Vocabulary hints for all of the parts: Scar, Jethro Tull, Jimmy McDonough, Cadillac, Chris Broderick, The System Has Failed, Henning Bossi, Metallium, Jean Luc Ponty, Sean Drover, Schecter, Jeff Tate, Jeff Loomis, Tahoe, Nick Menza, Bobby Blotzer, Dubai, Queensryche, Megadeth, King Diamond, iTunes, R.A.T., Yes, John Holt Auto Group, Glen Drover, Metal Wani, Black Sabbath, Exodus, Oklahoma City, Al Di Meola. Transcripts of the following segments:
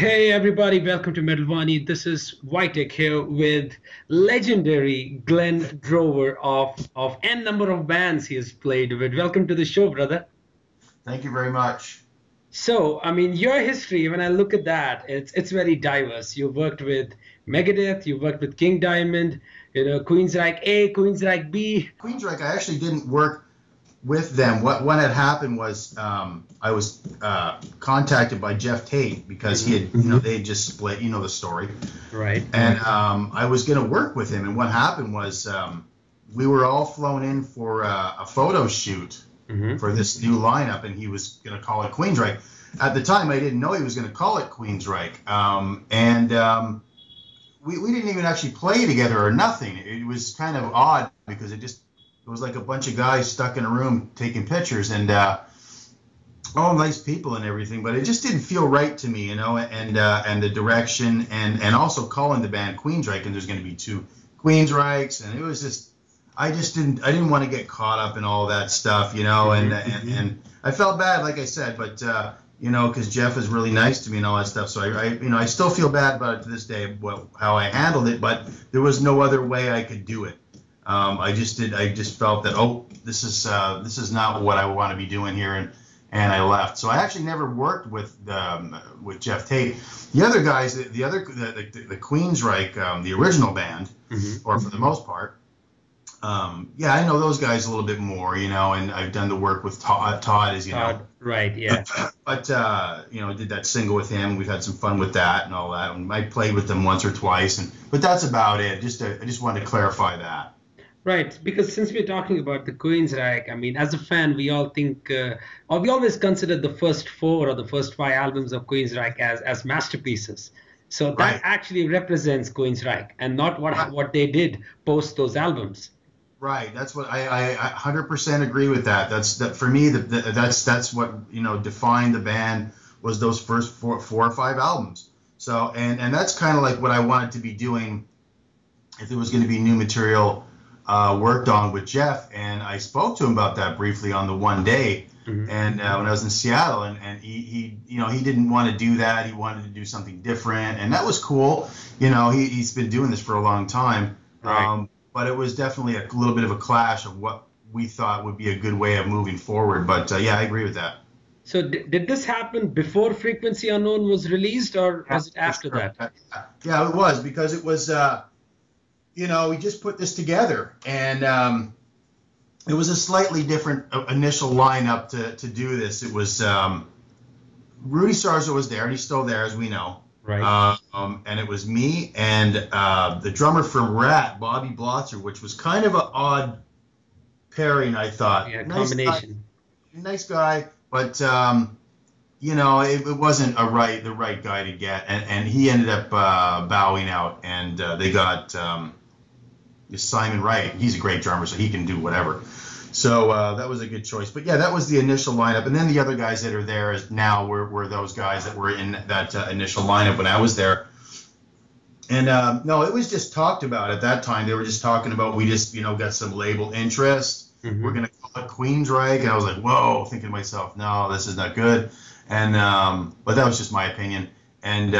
Hey everybody, welcome to Metal Wani. This is Vitek here with legendary Glen Drover of n number of bands he has played with. Welcome to the show, brother. Thank you very much. So, I mean, your history, when I look at that, it's very diverse. You worked with Megadeth, you worked with King Diamond, you know, Queensryche A, Queensryche B. Queensryche, I actually didn't work with them. What had happened was I was contacted by Jeff Tate because he had, you know, they had just split, you know the story. Right. And I was going to work with him. And what happened was we were all flown in for a photo shoot for this new lineup, and he was going to call it Queensryche. At the time, I didn't know he was going to call it Queensryche. We didn't even actually play together or nothing. It was kind of odd because it just... It was like a bunch of guys stuck in a room taking pictures and all nice people and everything, but it just didn't feel right to me, you know, and the direction and also calling the band Queensryche, and there's going to be two Queensryches, and it was just I didn't want to get caught up in all that stuff, you know, and I felt bad, like I said, but you know, because Jeff is really nice to me and all that stuff, so I you know, I still feel bad about it to this day, how I handled it, but there was no other way I could do it. I just felt that, oh, this is not what I want to be doing here, and I left. So I actually never worked with Jeff Tate. The other guys, the Queensryche, the original band, or for the most part, yeah, I know those guys a little bit more, you know, and I've done the work with Todd as you know, right, yeah. But you know, did that single with him. We've had some fun with that and all that. And I played with them once or twice, but that's about it. I just wanted to clarify that. Right, because since we're talking about the Queensryche, I mean, as a fan, we all think, or we always consider the first four or the first five albums of Queensryche as masterpieces. So that actually represents Queensryche and not what they did post those albums. Right, that's what I 100% agree with that. For me, that's what, you know, defined the band was those first four or five albums. So and that's kind of like what I wanted to be doing if there was going to be new material. Worked on with Jeff, and I spoke to him about that briefly on the one day, and when I was in Seattle, and he you know, he didn't want to do that. He wanted to do something different, and that was cool. You know, he's been doing this for a long time, but it was definitely a little bit of a clash of what we thought would be a good way of moving forward. But yeah, I agree with that. So did this happen before Frequency Unknown was released, or was it after that? Yeah, it was, because it was. You know, we just put this together, and it was a slightly different initial lineup to do this. It was Rudy Sarzo was there, and he's still there, as we know. Right. And it was me and the drummer from R.A.T., Bobby Blotzer, which was kind of an odd pairing, I thought. Yeah, combination. Nice guy, but you know, it wasn't the right guy to get, and he ended up bowing out, and they got. Simon Wright, he's a great drummer, so he can do whatever. So that was a good choice. But yeah, that was the initial lineup, and then the other guys that are there now were those guys that were in that initial lineup when I was there. And no, it was just talked about at that time. They were just talking about, we just, you know, got some label interest. We're gonna call it Queensryche, and I was like, whoa, thinking to myself, no, this is not good. And but that was just my opinion. And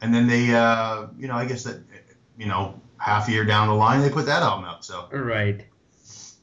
then they, you know, I guess that, you know. Half a year down the line, they put that album out. So right.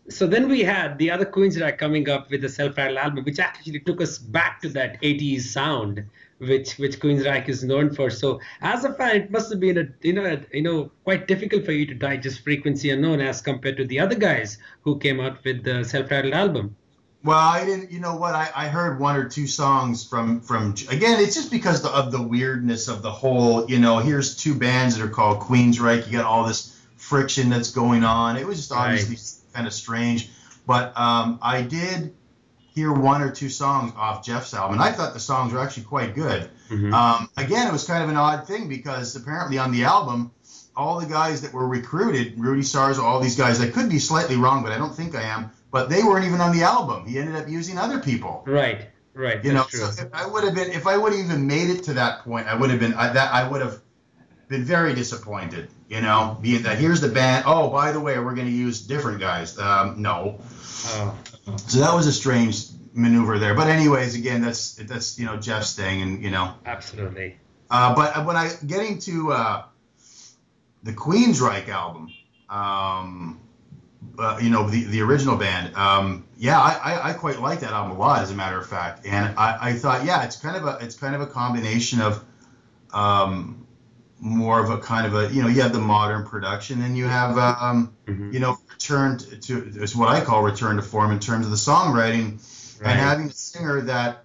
So then we had the other Queensryche coming up with a self-titled album, which actually took us back to that 80s sound, which Queensryche is known for. So as a fan, it must have been a quite difficult for you to digest Frequency Unknown as compared to the other guys who came out with the self-titled album. Well, I didn't. You know what? I heard one or two songs from again. It's just because of the weirdness of the whole. You know, here's two bands that are called Queensryche. You got all this friction that's going on. It was just obviously kind of strange. But I did hear one or two songs off Jeff's album, and I thought the songs were actually quite good. Again, it was kind of an odd thing because apparently on the album, all the guys that were recruited, Rudy Sarzo, all these guys. I could be slightly wrong, but I don't think I am. But they weren't even on the album. He ended up using other people. Right, right. You know, so if I would have been, if I would have even made it to that point, I would have been, I would have been very disappointed. You know, being that here's the band. Oh, by the way, we're going to use different guys. No. So that was a strange maneuver there. But anyways, again, that's you know, Jeff's thing, and you know, absolutely. But when I getting to the Queensryche album, you know, the original band, yeah, I quite like that album a lot, as a matter of fact. And I thought, yeah, it's kind of a combination of more of a kind of a, you know, you have the modern production, and you have you know, it's what I call return to form in terms of the songwriting, right. And having a singer that,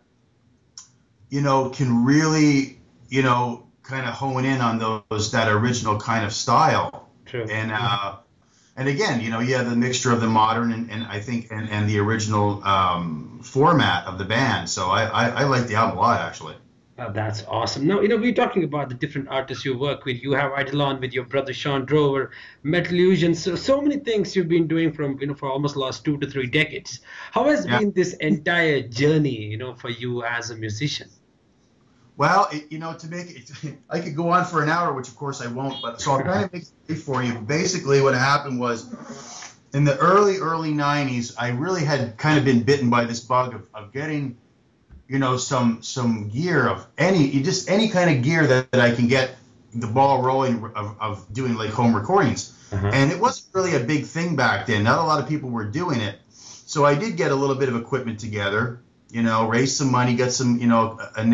you know, can really, you know, kind of hone in on those, that original kind of style. True. And and again, you know, you have the mixture of the modern and I think and the original format of the band. So I like the album a lot, actually. Oh, that's awesome. Now, you know, we're talking about the different artists you work with. You have Eidolon with your brother Sean Drover, Metalusion, so many things you've been doing from, you know, for almost last 2 to 3 decades. How has been this entire journey, you know, for you as a musician? Well, you know, to make it, I could go on for an hour, which of course I won't, but so I'll kind of make it for you. Basically, what happened was, in the early 90s, I really had kind of been bitten by this bug of getting, you know, some gear of any kind of gear that I can get the ball rolling of doing like home recordings. And it wasn't really a big thing back then. Not a lot of people were doing it. So I did get a little bit of equipment together, you know, raised some money, got some, you know, a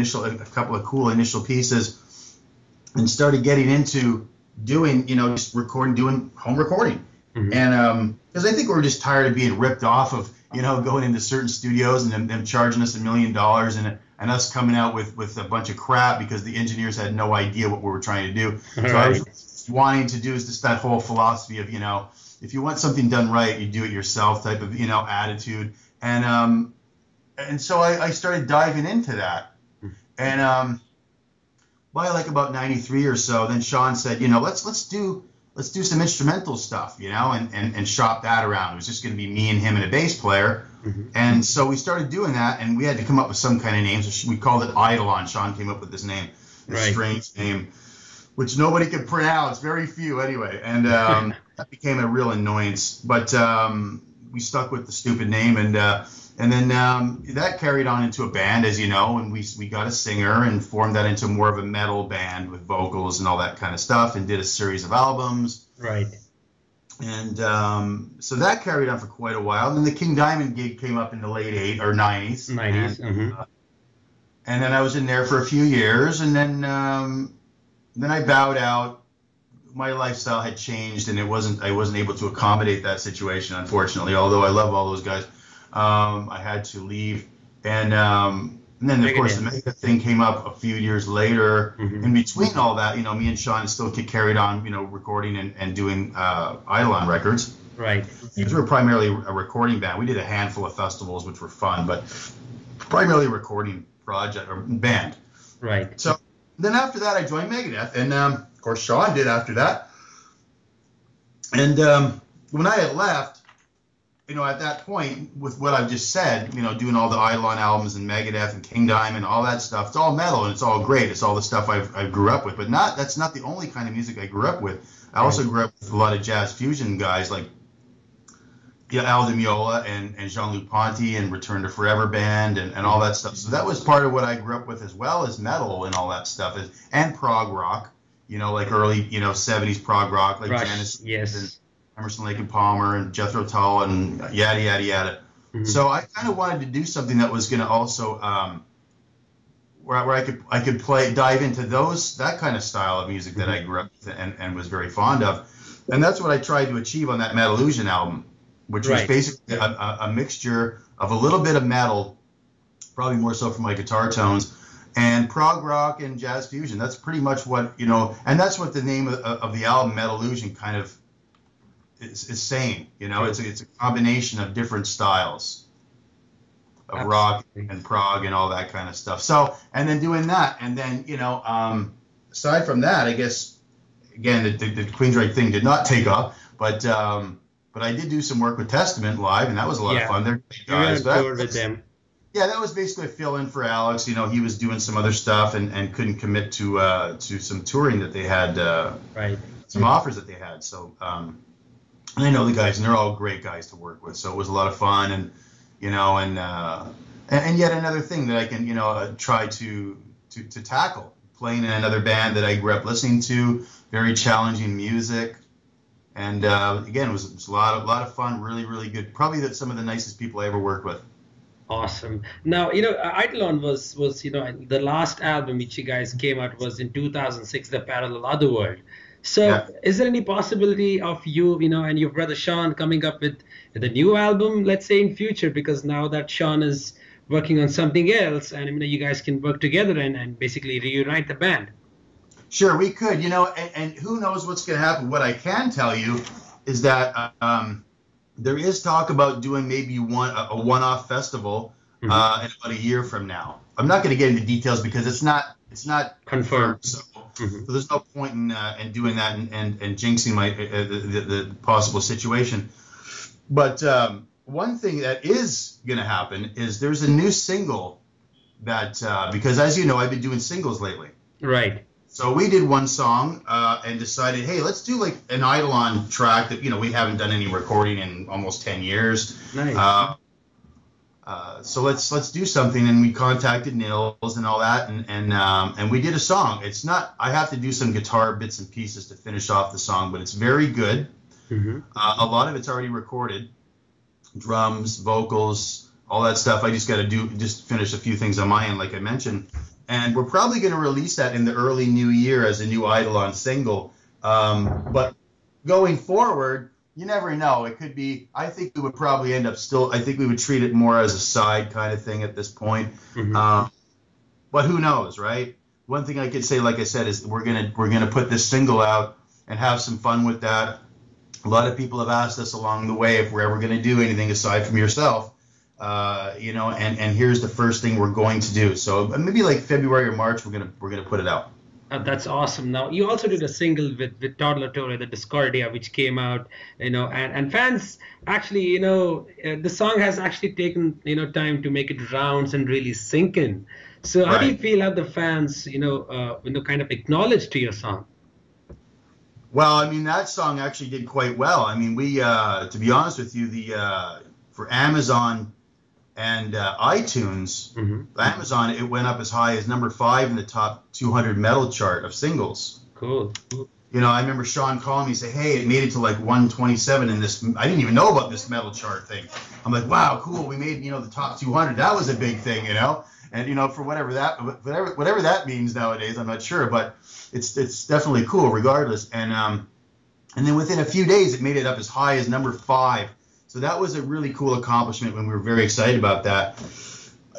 couple of cool initial pieces, and started getting into doing, you know, just doing home recording. And because I think we're just tired of being ripped off of, you know, going into certain studios and them charging us $1 million and us coming out with a bunch of crap because the engineers had no idea what we were trying to do. Right. So I was wanting to do is just that whole philosophy of, you know, if you want something done right, you do it yourself type of, you know, attitude. And so I started diving into that. And by like about 93 or so, then Sean said, you know, let's do some instrumental stuff, you know, and shop that around. It was just going to be me and him and a bass player. And so we started doing that, and we had to come up with some kind of name. So we called it Eidolon. Sean came up with this name, this strange name, which nobody could pronounce, very few anyway. And that became a real annoyance. But we stuck with the stupid name, and then that carried on into a band, as you know, and we got a singer and formed that into more of a metal band with vocals and all that kind of stuff, and did a series of albums. Right. And so that carried on for quite a while. And then the King Diamond gig came up in the late 90s. And then I was in there for a few years, and then I bowed out. My lifestyle had changed, and I wasn't able to accommodate that situation, unfortunately, although I love all those guys. I had to leave, and then of course the Megadeth thing came up a few years later. In between all that, you know, me and Sean still carried on, you know, recording and doing Eidolon records. Right. Because we were primarily a recording band. We did a handful of festivals, which were fun, but primarily a recording project or band. Right. So then after that, I joined Megadeth, and of course Sean did after that. And when I had left, you know, at that point, with what I've just said, you know, doing all the Eidolon albums and Megadeth and King Diamond, all that stuff, it's all metal and it's all great. It's all the stuff I grew up with, but that's not the only kind of music I grew up with. I also grew up with a lot of jazz fusion guys like, you know, Al Di Meola and Jean Luc Ponty and Return to Forever band and all that stuff. So that was part of what I grew up with, as well as metal and all that stuff, and prog rock, you know, like early, you know, 70s prog rock, like Genesis. Yes. Emerson Lake and Palmer and Jethro Tull and yada, yada, yada. So I kind of wanted to do something that was going to also where I could dive into that kind of style of music that I grew up with and was very fond of. And that's what I tried to achieve on that Metalusion album, which was basically a mixture of a little bit of metal, probably more so for my guitar tones, and prog rock and jazz fusion. That's pretty much what, you know, and that's what the name of the album, Metalusion, kind of, it's same, you know. It's a combination of different styles of rock and prog and all that kind of stuff. So, and then doing that, and then, you know, aside from that, I guess again the Queensryche thing did not take off, but I did do some work with Testament live, and that was a lot of fun. They're great guys, that was basically a fill-in for Alex. You know, he was doing some other stuff and couldn't commit to some touring that they had, some offers that they had. So. And I know the guys, and they're all great guys to work with. So it was a lot of fun, and you know, and And yet another thing that I can, you know, try to tackle. Playing in another band that I grew up listening to, very challenging music, and again, it was a lot of fun. Really, really good. Probably some of the nicest people I ever worked with. Awesome. Now, you know, Eidolon was you know, the last album which you guys came out was in 2006, The Parallel Otherworld. So yeah. Is there any possibility of you know, and your brother Sean coming up with the new album, let's say in future, because now that Sean is working on something else and, you know, you guys can work together and basically reunite the band? Sure, we could, you know, and who knows what's going to happen. What I can tell you is that there is talk about doing maybe a one-off festival in about a year from now. I'm not going to get into details because it's not confirmed. So there's no point in doing that and jinxing my the possible situation. But one thing that is going to happen is there's a new single that because as you know, I've been doing singles lately. Right. So we did one song and decided, hey, let's do like an Eidolon track that, you know, we haven't done any recording in almost 10 years. Nice. So let's do something. And we contacted Nils and all that. And we did a song. It's not, I have to do some guitar bits and pieces to finish off the song, but it's very good. Mm-hmm. A lot of it's already recorded. Drums, vocals, all that stuff. I just got to just finish a few things on my end, like I mentioned. And we're probably going to release that in the early new year as a new Eidolon single. But going forward, you never know. It could be, I think we would probably end up still, I think we would treat it more as a side kind of thing at this point. Mm-hmm. But who knows, right? One thing I could say, like I said, is we're gonna put this single out and have some fun with that. A lot of people have asked us along the way if we're ever going to do anything aside from yourself. You know, and here's the first thing we're going to do. So maybe like February or March, we're gonna put it out. That's awesome. Now you also did a single with Todd LaTorre, The Discordia, which came out, you know, and fans actually, you know, the song has actually taken, you know, time to make it rounds and really sink in. So how do you feel how the fans, you know, kind of acknowledged to your song? Well, I mean, that song actually did quite well. I mean, we, to be honest with you, for Amazon and iTunes, Amazon, it went up as high as number 5 in the top 200 metal chart of singles. Cool. You know, I remember Sean calling me and say, hey, it made it to like 127 in this. I didn't even know about this metal chart thing. I'm like, wow, cool. We made, you know, the top 200. That was a big thing, you know. And, you know, for whatever that means nowadays, I'm not sure. But it's definitely cool regardless. And then within a few days, it made it up as high as number 5. So that was a really cool accomplishment when we were very excited about that.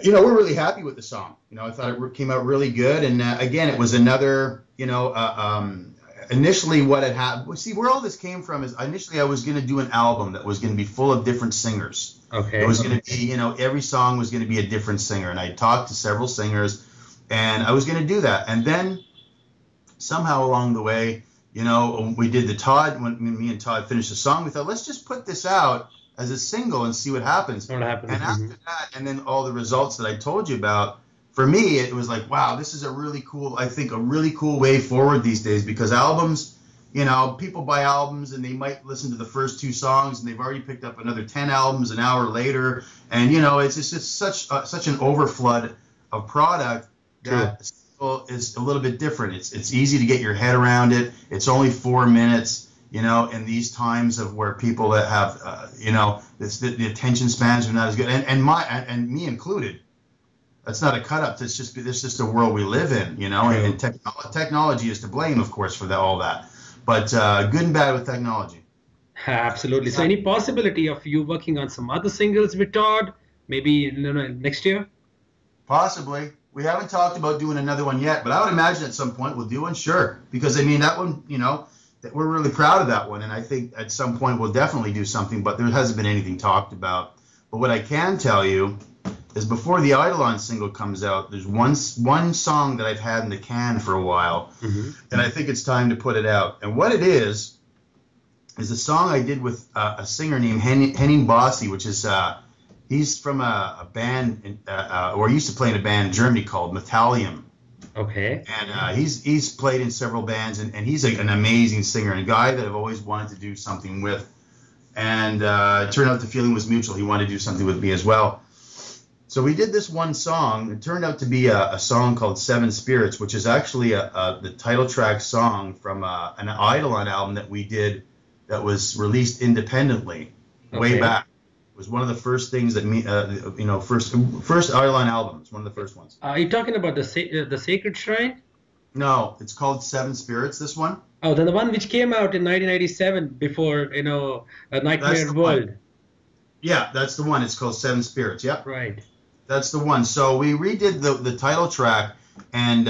You know, we're really happy with the song. You know, I thought it came out really good. And again, it was another, you know, initially what had happened. See, where all this came from is initially I was going to do an album that was going to be full of different singers. Okay. It was going to be, you know, every song was going to be a different singer. And I talked to several singers and I was going to do that. And then somehow along the way, you know, we did the Todd, when me and Todd finished the song, we thought, let's just put this out as a single and see what happens. And after that, and then all the results that I told you about, for me, it was like, wow, this is a really cool, I think a really cool way forward these days, because albums, you know, people buy albums and they might listen to the first 2 songs and they've already picked up another 10 albums an hour later. And, you know, it's just it's such an overflood of product that single is a little bit different. It's easy to get your head around it. It's only 4 minutes. You know, in these times of where people that have, you know, the attention spans are not as good, and me included. That's not a cut up. That's just the world we live in, you know. And technology is to blame, of course, for all that. But good and bad with technology. Absolutely. So, any possibility of you working on some other singles with Todd? Maybe next year. Possibly. We haven't talked about doing another one yet, but I would imagine at some point we'll do one. Sure, because I mean that one, you know. We're really proud of that one, and I think at some point we'll definitely do something, but there hasn't been anything talked about. But what I can tell you is before the Eidolon single comes out, there's one song that I've had in the can for a while, and I think it's time to put it out. And what it is a song I did with a singer named Henning Bossi, which is he's from a band, or used to play in a band in Germany called Metallium. Okay. And he's played in several bands, and he's an amazing singer and a guy that I've always wanted to do something with. And it turned out the feeling was mutual. He wanted to do something with me as well. So So we did this one song. It turned out to be a song called Seven Spirits, which is actually the title track song from an Eidolon album that we did that was released independently way back. It was one of the first things that me, you know, first Eidolon albums, one of the first ones. Are you talking about the Sacred Shrine? No, it's called Seven Spirits, this one. Oh, the one which came out in 1997 before, you know, Nightmare World. Yeah, that's the one. It's called Seven Spirits. Yep. Right. That's the one. So we redid the title track, and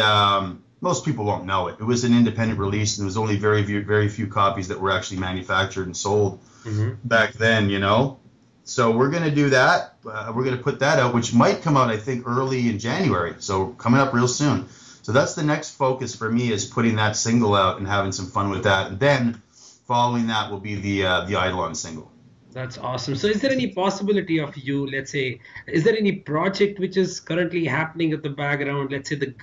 most people won't know it. It was an independent release, and there was only very few copies that were actually manufactured and sold back then, you know. So we're going to do that. We're going to put that out, which might come out, I think, early in January. So coming up real soon. So that's the next focus for me, is putting that single out and having some fun with that. And then following that will be the Eidolon single. That's awesome. So is there any possibility of you, let's say, is there any project which is currently happening at the background, let's say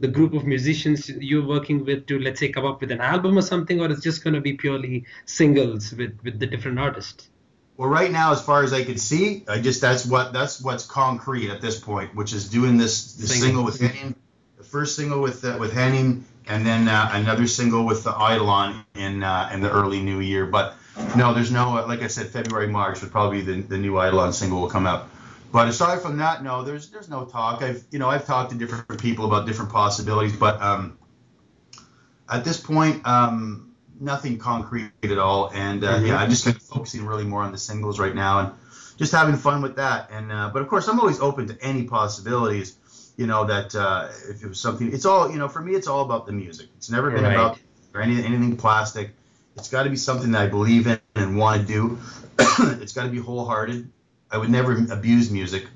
the group of musicians you're working with to, let's say, come up with an album or something, or it's just going to be purely singles with the different artists? Well, right now, as far as I can see, I just, that's what's concrete at this point, which is doing this single with Henning, the first single with Henning, and then another single with the Eidolon in the early new year. But no, there's no, like I said, February, March would probably be the new Eidolon single will come out. But aside from that, no, there's no talk. I've talked to different people about different possibilities, but at this point, nothing concrete at all. And yeah, I'm just kind of focusing really more on the singles right now and just having fun with that. And but of course, I'm always open to any possibilities. You know that if it was something, it's all, you know, for me, it's all about the music. It's never been about or anything plastic. It's got to be something that I believe in and want to do. It's got to be wholehearted. I would never abuse music.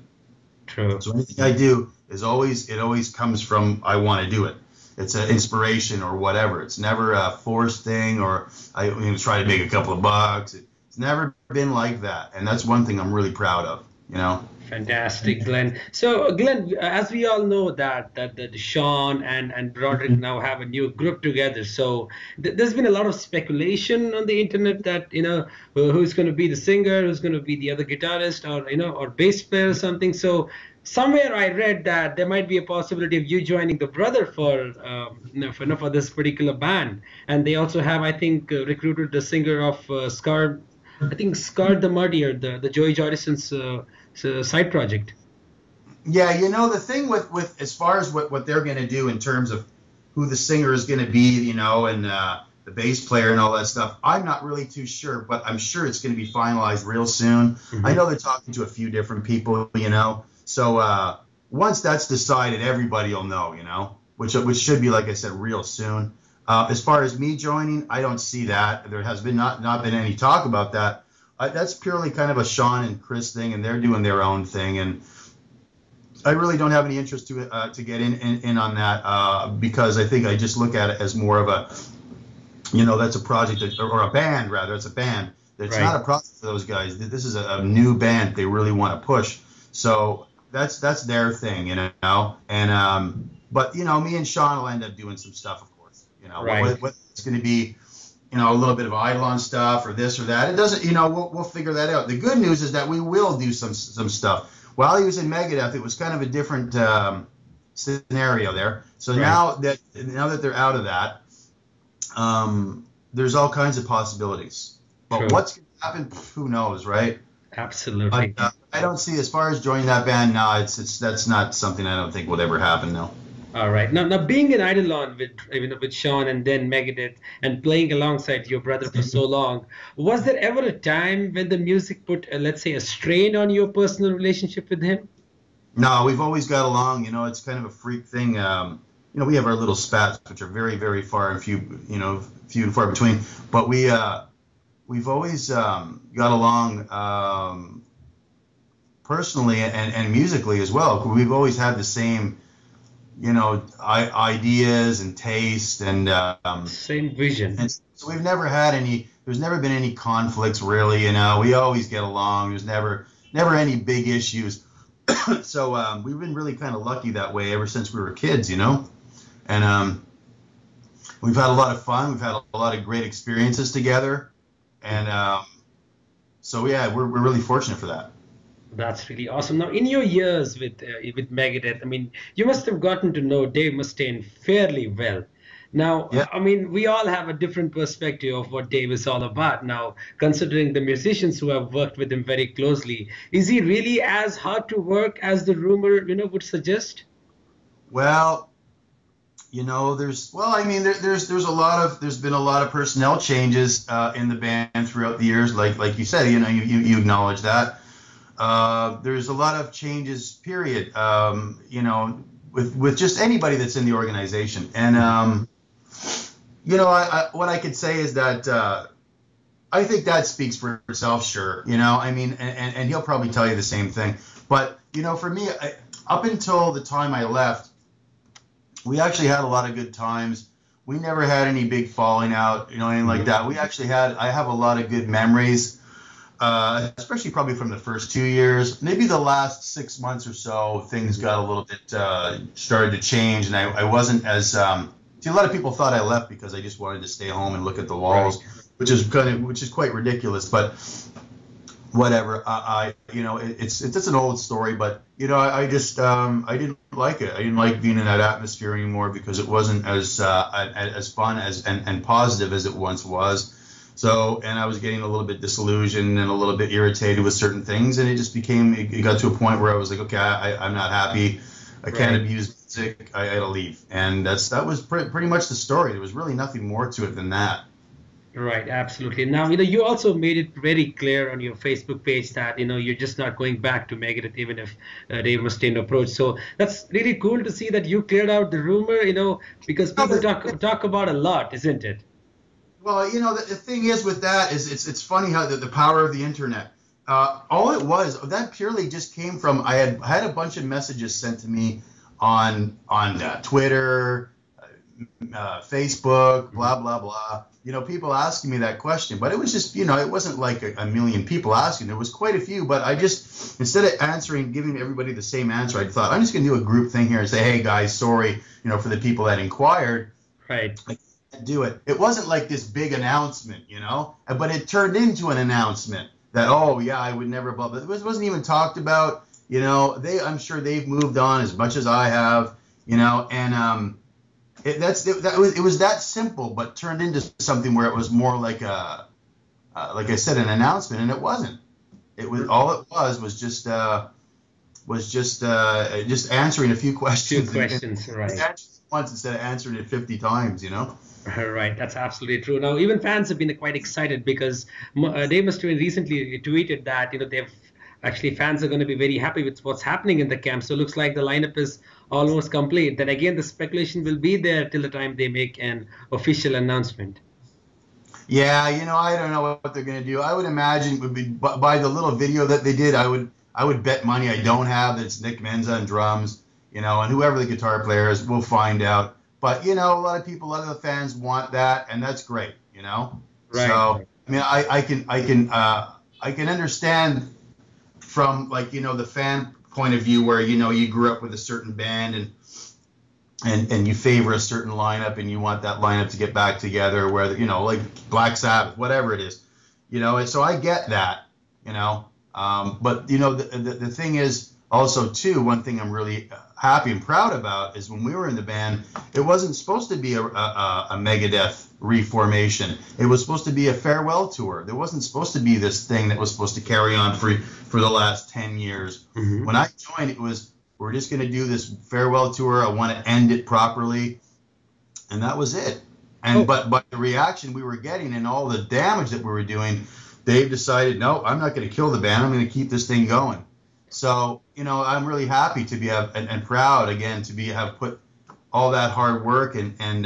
True. So anything I do is always comes from I want to do it. It's an inspiration or whatever. It's never a forced thing or I try to make a couple of bucks. It's never been like that, and that's one thing I'm really proud of. You know. Fantastic, Glenn. So, Glenn, as we all know that Sean and Broderick now have a new group together. So there's been a lot of speculation on the internet that, you know, who's going to be the singer, who's going to be the other guitarist, or, you know, or bass player or something. So somewhere I read that there might be a possibility of you joining the brother for this particular band. And they also have, I think, recruited the singer of Scar. I think Scar the Murderer, the Joey Jordison's side project. Yeah, you know, the thing with as far as what they're going to do in terms of who the singer is going to be, you know, and the bass player and all that stuff, I'm not really too sure, but I'm sure it's going to be finalized real soon. I know they're talking to a few different people, you know, so once that's decided, everybody will know, you know, which should be, like I said, real soon. As far as me joining, I don't see that. There has been not been any talk about that. That's purely kind of a Sean and Chris thing, and they're doing their own thing. And I really don't have any interest to get in on that because I think I just look at it as more of a, you know, that's a project or a band rather. It's a band. It's not a project for those guys. This is a new band they really want to push. So that's their thing, you know. And but you know, me and Sean will end up doing some stuff. You know, whether it's going to be, you know, a little bit of Eidolon stuff or this or that. It doesn't, you know, we'll figure that out. The good news is that we will do some stuff. While he was in Megadeth, it was kind of a different scenario there. So now that they're out of that, there's all kinds of possibilities. But what's going to happen, who knows, right? Absolutely. But, I don't see, as far as joining that band, no, it's that's not something I don't think will ever happen, no. All right. Now being in Eidolon with Sean and then Megadeth and playing alongside your brother for so long, was there ever a time when the music put, let's say, a strain on your personal relationship with him? No, we've always got along. You know, it's kind of a freak thing. You know, we have our little spats, which are very, very far and few, you know, few and far between. But we've always got along personally and musically as well. We've always had the same, you know, ideas and taste and same vision. And so we've never had any. There's never been any conflicts, really. You know, we always get along. There's never any big issues. So we've been really kind of lucky that way ever since we were kids. You know, and we've had a lot of fun. We've had a lot of great experiences together, and so yeah, we're really fortunate for that. That's really awesome. Now, in your years with Megadeth, I mean, you must have gotten to know Dave Mustaine fairly well. Now, yeah. I mean, we all have a different perspective of what Dave is all about. Now, considering the musicians who have worked with him very closely, is he really as hard to work as the rumor, you know, would suggest? Well, you know, there's been a lot of personnel changes in the band throughout the years. Like you said, you know, you acknowledge that. There's a lot of changes, period, you know, with just anybody that's in the organization. And, you know, what I could say is that I think that speaks for itself, sure. You know, I mean, and he'll probably tell you the same thing. But, you know, for me, up until the time I left, we actually had a lot of good times. We never had any big falling out, you know, anything like that. We actually had, I have a lot of good memories. Especially probably from the first 2 years, maybe the last 6 months or so, things got a little bit, started to change. And I wasn't as, see, a lot of people thought I left because I just wanted to stay home and look at the walls, right. which is quite ridiculous, but whatever. You know, it's an old story, but you know, I just, I didn't like it. I didn't like being in that atmosphere anymore because it wasn't as fun as, and positive as it once was. So, and I was getting a little bit disillusioned and a little bit irritated with certain things. And it just became, it got to a point where I was like, okay, I'm not happy. I can't abuse music. I had to leave. And that was pretty much the story. There was really nothing more to it than that. Right, absolutely. Now, you know, you also made it very clear on your Facebook page that, you know, you're just not going back to Megadeth even if Dave Mustaine approached. So that's really cool to see that you cleared out the rumor, you know, because people talk about a lot, isn't it? Well, you know, the thing is with that is it's funny how the power of the internet, all it was, that purely just came from, I had a bunch of messages sent to me on Twitter, Facebook, blah, blah, blah. You know, people asking me that question, but it was just, you know, it wasn't like a million people asking. There was quite a few, but I just, instead of answering, giving everybody the same answer, I thought, I'm just going to do a group thing here and say, hey, guys, sorry, you know, for the people that inquired. Right. Like, do it. It wasn't like this big announcement, you know, but it turned into an announcement that, oh, yeah, I would never, blah, blah. It wasn't even talked about, you know, I'm sure they've moved on as much as I have, you know, and it was that simple, but turned into something where it was more like a, like I said, an announcement, and it wasn't. It was, all it was just, just answering a few questions. Right. Once instead of answering it 50 times, you know? Right, that's absolutely true. Now, even fans have been quite excited because Dave Mustaine recently tweeted that, you know, they've actually, fans are going to be very happy with what's happening in the camp. So it looks like the lineup is almost complete. Then again, the speculation will be there till the time they make an official announcement. Yeah, you know, I don't know what they're going to do. I would imagine it would be by the little video that they did, I would bet money I don't have that it's Nick Menza on drums. You know, and whoever the guitar player is, we'll find out. But, you know, a lot of the fans want that, and that's great, you know? Right. So, I mean, I can understand from, like, you know, the fan point of view where, you know, you grew up with a certain band and you favor a certain lineup and you want that lineup to get back together, whether, you know, like Black Sabbath, whatever it is, you know? And so I get that, you know? But, you know, the thing is, also, too, one thing I'm really happy and proud about is when we were in the band, it wasn't supposed to be a Megadeth reformation. It was supposed to be a farewell tour. There wasn't supposed to be this thing that was supposed to carry on for the last 10 years. Mm-hmm. When I joined, it was, we're just going to do this farewell tour. I want to end it properly. And that was it. And but the reaction we were getting and all the damage that we were doing, Dave decided, no, I'm not going to kill the band. I'm going to keep this thing going. So, you know, I'm really happy to be and proud again to have put all that hard work and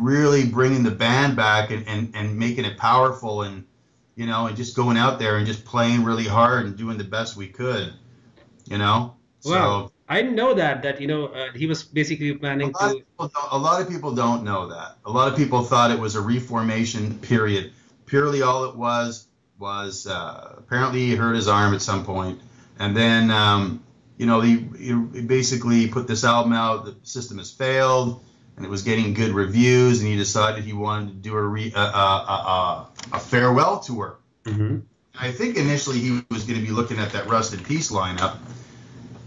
really bringing the band back and making it powerful and, you know, and just going out there and just playing really hard and doing the best we could, you know. Wow. So, I didn't know that, you know, he was basically planning to. A lot of people don't know that. A lot of people thought it was a reformation period. Purely all it was apparently he hurt his arm at some point. And then, you know, he basically put this album out, The System Has Failed, and it was getting good reviews, and he decided he wanted to do a farewell tour. Mm-hmm. I think initially he was going to be looking at that Rust in Peace lineup.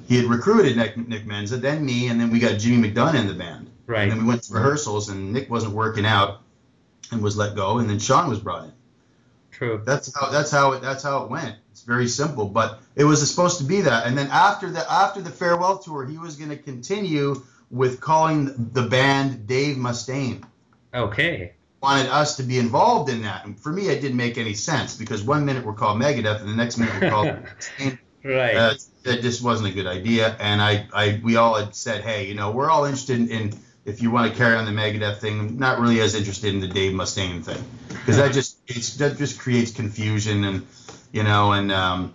He had recruited Nick Menza, then me, and then we got Jimmy McDonough in the band. Right. And then we went to rehearsals, and Nick wasn't working out, and was let go, and then Sean was brought in. True. That's how it went. It's very simple, but it was supposed to be that. And then after the farewell tour, he was going to continue with calling the band Dave Mustaine. Okay. Wanted us to be involved in that, and for me, it didn't make any sense because 1 minute we're called Megadeth, and the next minute we're called Mustaine. Right. That just wasn't a good idea, and we all had said, hey, you know, we're all interested in if you want to carry on the Megadeth thing, I'm not really as interested in the Dave Mustaine thing because that just creates confusion, and you know, and I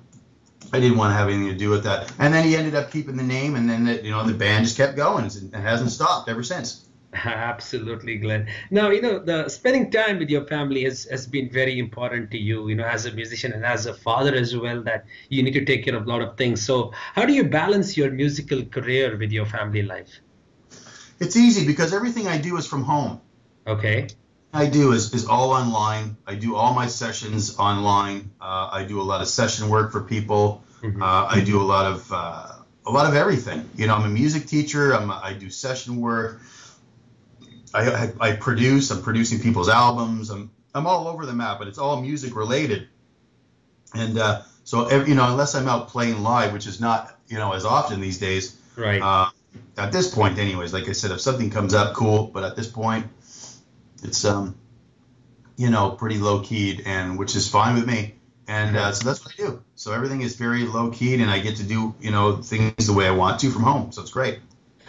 didn't want to have anything to do with that. And then he ended up keeping the name, and then the band just kept going and hasn't stopped ever since. Absolutely, Glenn. Now, the spending time with your family has been very important to you, as a musician and as a father as well, that you need to take care of a lot of things. So how do you balance your musical career with your family life? It's easy because everything I do is from home. Okay. I do is all online. I do all my sessions online. I do a lot of session work for people. Mm-hmm. I do a lot of everything. I'm a music teacher. I do session work. I produce. I'm producing people's albums. I'm all over the map, but it's all music related. And so unless I'm out playing live, which is not as often these days. Right. At this point, anyways, like I said, if something comes up, cool. But at this point, it's pretty low keyed, and which is fine with me. And so that's what I do. So everything is very low keyed, and I get to do things the way I want to from home. So it's great.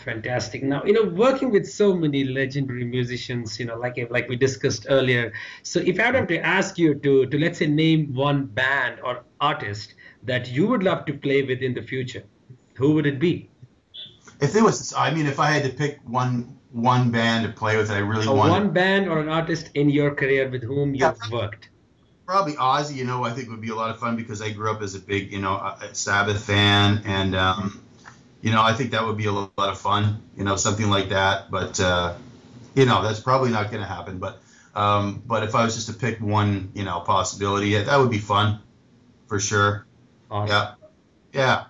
Fantastic. Now, working with so many legendary musicians, like we discussed earlier. So if I were to ask you to let's say name one band or artist that you would love to play with in the future, who would it be? If I had to pick one band to play with, I really wanted one band or an artist in your career with whom you've worked. Probably Ozzy. I think would be a lot of fun because I grew up as a big, Sabbath fan, and I think that would be a lot of fun. Something like that. But that's probably not going to happen. But if I was just to pick one, possibility, that would be fun, for sure. Awesome. Yeah.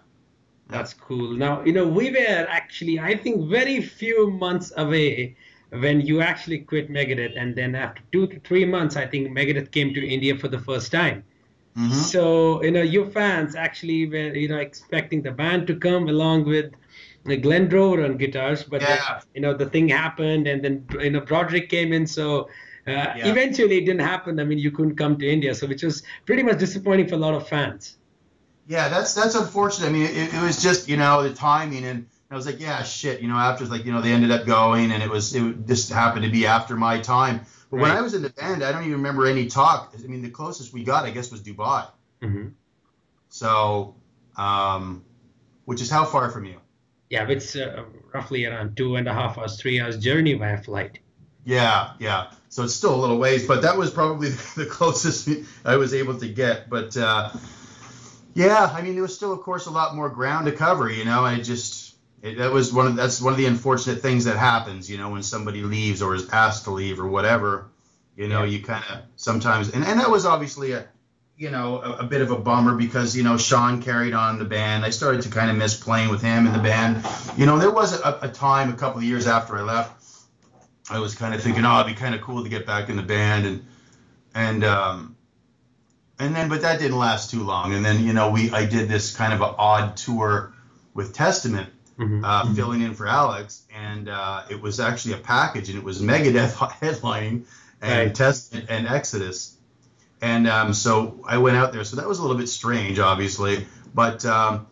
That's cool. Now, we were actually, I think, very few months away when you actually quit Megadeth. And then after 2 to 3 months, I think Megadeth came to India for the first time. Mm-hmm. So, your fans actually were, expecting the band to come along with Glen Drover on guitars. But, then, the thing happened, and then, Broderick came in. So, eventually it didn't happen. I mean, you couldn't come to India, so which was pretty much disappointing for a lot of fans. Yeah, that's unfortunate. I mean, it was just, the timing, and I was like, yeah, shit, after, they ended up going, and it just happened to be after my time. But when I was in the band, I don't even remember any talk. I mean, the closest we got, I guess, was Dubai. Mm-hmm. So, which is how far from you? Yeah, it's roughly around 2.5 hours, 3 hours journey by flight. Yeah. So it's still a little ways, but that was probably the closest I was able to get. But, yeah, I mean, there was still, of course, a lot more ground to cover, I just, that's one of the unfortunate things that happens, when somebody leaves or is asked to leave or whatever, you kind of sometimes, and that was obviously a bit of a bummer because, Sean carried on the band. I started to kind of miss playing with him in the band. There was a time, a couple of years after I left, I was kind of thinking, oh, it'd be kind of cool to get back in the band but that didn't last too long. And then, I did this kind of an odd tour with Testament, filling in for Alex. And it was actually a package, and it was Megadeth headlining and Testament and Exodus. And so I went out there. So that was a little bit strange, obviously. But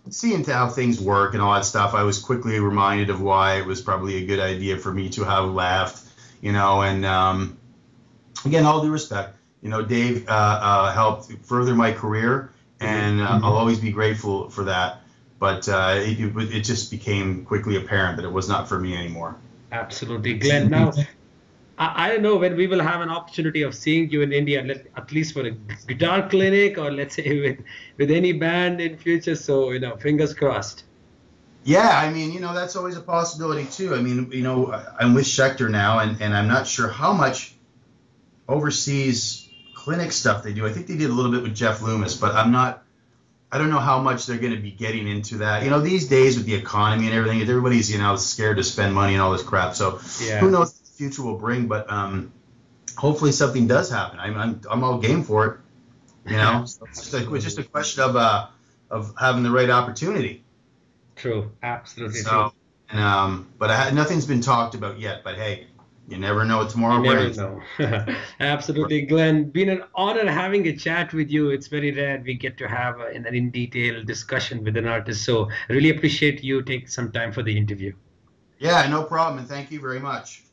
seeing how things work and all that stuff, I was quickly reminded of why it was probably a good idea for me to have left, And again, all due respect. Dave helped further my career, and I'll always be grateful for that. But it just became quickly apparent that it was not for me anymore. Absolutely. Glenn, now, I don't know when we will have an opportunity of seeing you in India, at least for a guitar clinic or, let's say, with any band in future. So, fingers crossed. Yeah, I mean, that's always a possibility, too. I mean, I'm with Schecter now, and I'm not sure how much overseas clinic stuff they do. I think they did a little bit with Jeff Loomis, but I don't know how much they're going to be getting into that. You know, these days with the economy and everything, everybody's, you know, scared to spend money and all this crap. So who knows what the future will bring, but hopefully something does happen. I'm all game for it. You know, so it's just a question of having the right opportunity. True, absolutely so, true. And, but nothing's been talked about yet. But hey, you never know tomorrow. You never know. Absolutely, Glenn. Been an honor having a chat with you. It's very rare we get to have an in-detail discussion with an artist. So I really appreciate you taking some time for the interview. Yeah, no problem. And thank you very much.